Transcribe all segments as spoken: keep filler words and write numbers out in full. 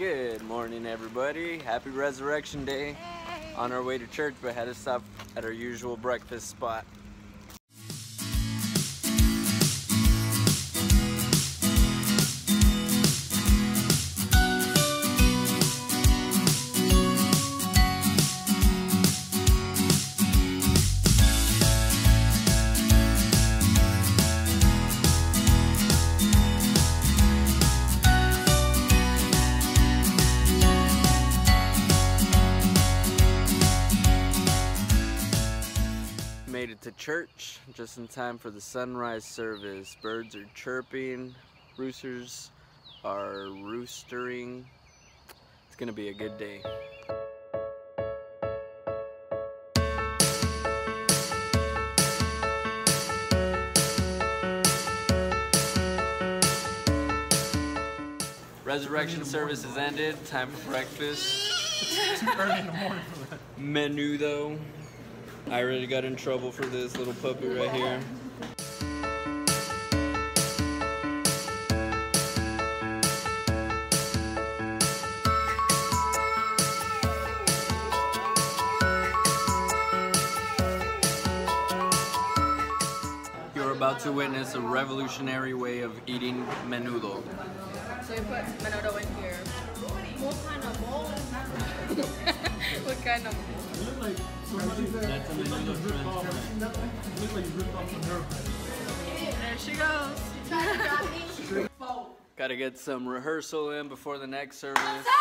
Good morning, everybody. Happy Resurrection Day. On our way to church, but had to stop at our usual breakfast spot. Made it to church just in time for the sunrise service. Birds are chirping, roosters are roostering. It's gonna be a good day. Resurrection service is ended. Time for breakfast. It's early in the morning for that. Menu though. I already got in trouble for this little puppy right here. You're about to witness a revolutionary way of eating menudo. So you put menudo in here. What kind of bowl is that? What kind of bowl? Like, so that's a menudo transfer. There she goes. Gotta get some rehearsal in before the next service. What's up?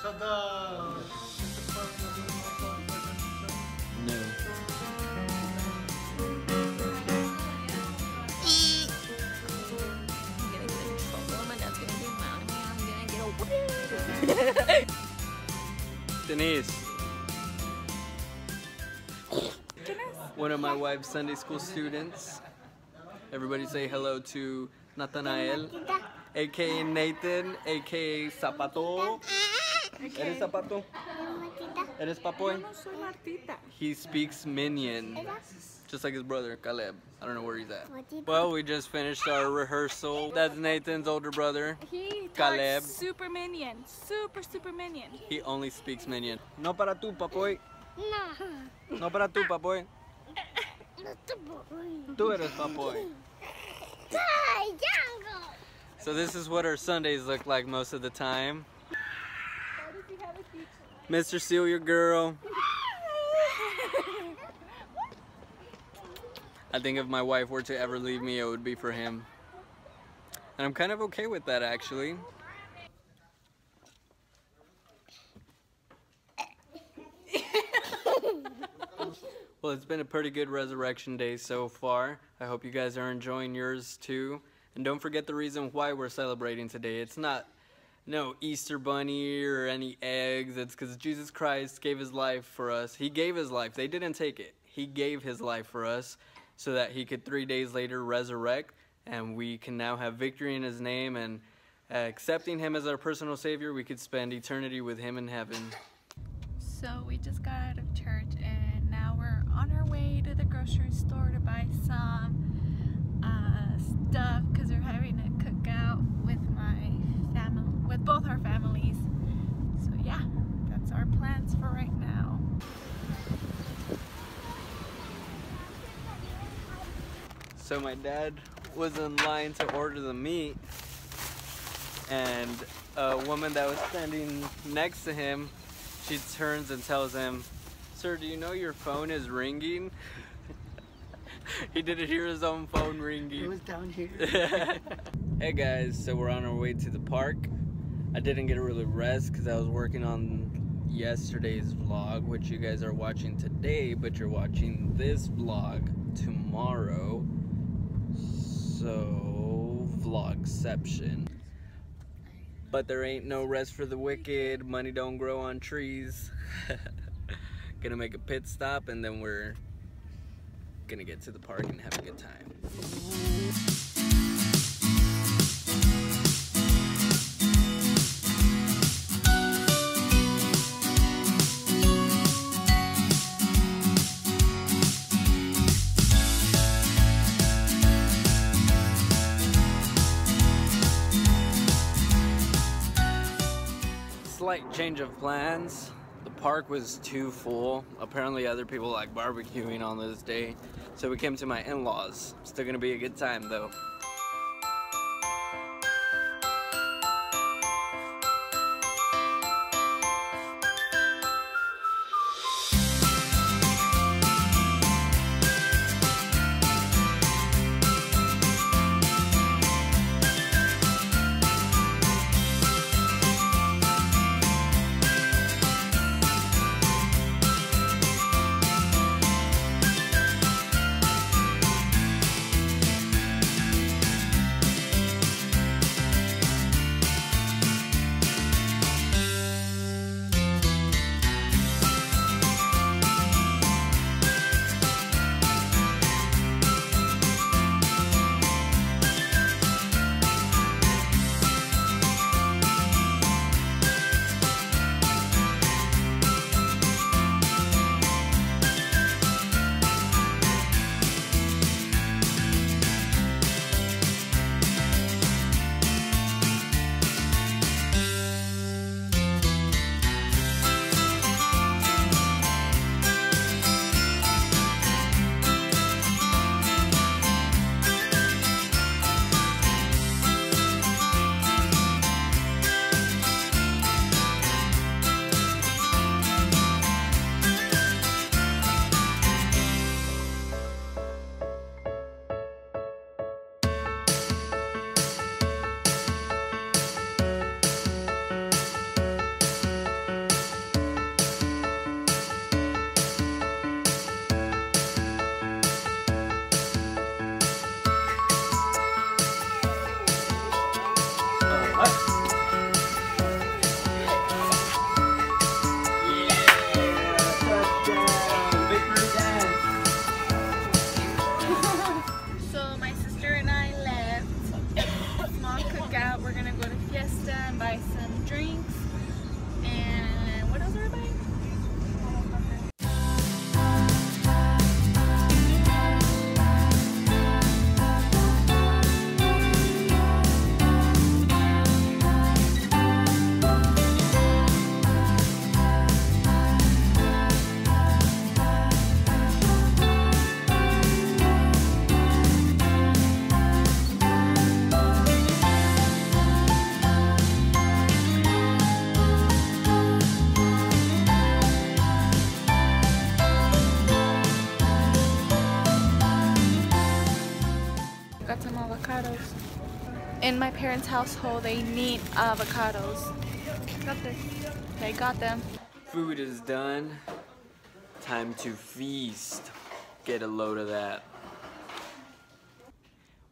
So the... No. I'm gonna get in trouble. My dad's gonna get mad at me. I'm gonna get away. Denise. One of my wife's Sunday school students. Everybody say hello to Nathanael, aka Nathan, aka Zapato. Okay. ¿Eres Zapato? ¿Eres Papoy? He speaks Minion, just like his brother, Caleb. I don't know where he's at. Well, we just finished our rehearsal. That's Nathan's older brother, he Caleb. super Minion, super, super Minion. He only speaks Minion. No para tu, Papoy. No. No para tu, Papoy. Tú eres Papoy. So this is what our Sundays look like most of the time. Mister Seal, your girl. I think if my wife were to ever leave me, it would be for him. And I'm kind of okay with that, actually. Well, it's been a pretty good Resurrection Day so far. I hope you guys are enjoying yours too. And don't forget the reason why we're celebrating today. It's not no Easter bunny or any eggs. It's because Jesus Christ gave his life for us. He gave his life. They didn't take it. He gave his life for us so that he could three days later resurrect. And we can now have victory in his name. And uh, accepting him as our personal savior, we could spend eternity with him in heaven. So we just got out of church and now we're on our way to the grocery store to buy some uh, stuff So my dad was in line to order the meat, and a woman that was standing next to him, she turns and tells him, "Sir, do you know your phone is ringing?" He didn't hear his own phone ringing. It was down here. Hey guys, so we're on our way to the park. I didn't get a really rest because I was working on yesterday's vlog, which you guys are watching today, but you're watching this vlog tomorrow. So, vlogception. But there ain't no rest for the wicked. Money don't grow on trees. Gonna make a pit stop and then we're gonna get to the park and have a good time. Slight change of plans. The park was too full. Apparently other people like barbecuing on this day. So we came to my in-laws. Still gonna be a good time though. In my parents' household, they need avocados. Got this. They got them. Food is done. Time to feast. Get a load of that.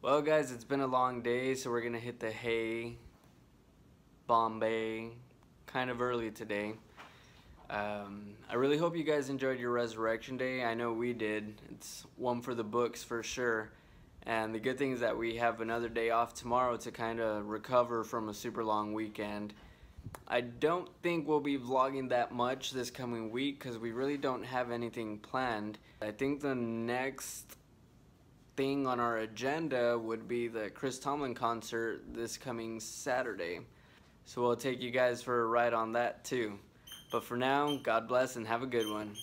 Well, guys, it's been a long day, so we're gonna hit the hay, Bombay, kind of early today. Um, I really hope you guys enjoyed your Resurrection Day. I know we did. It's one for the books for sure. And the good thing is that we have another day off tomorrow to kind of recover from a super long weekend. I don't think we'll be vlogging that much this coming week because we really don't have anything planned. I think the next thing on our agenda would be the Chris Tomlin concert this coming Saturday. So we'll take you guys for a ride on that too. But for now, God bless and have a good one.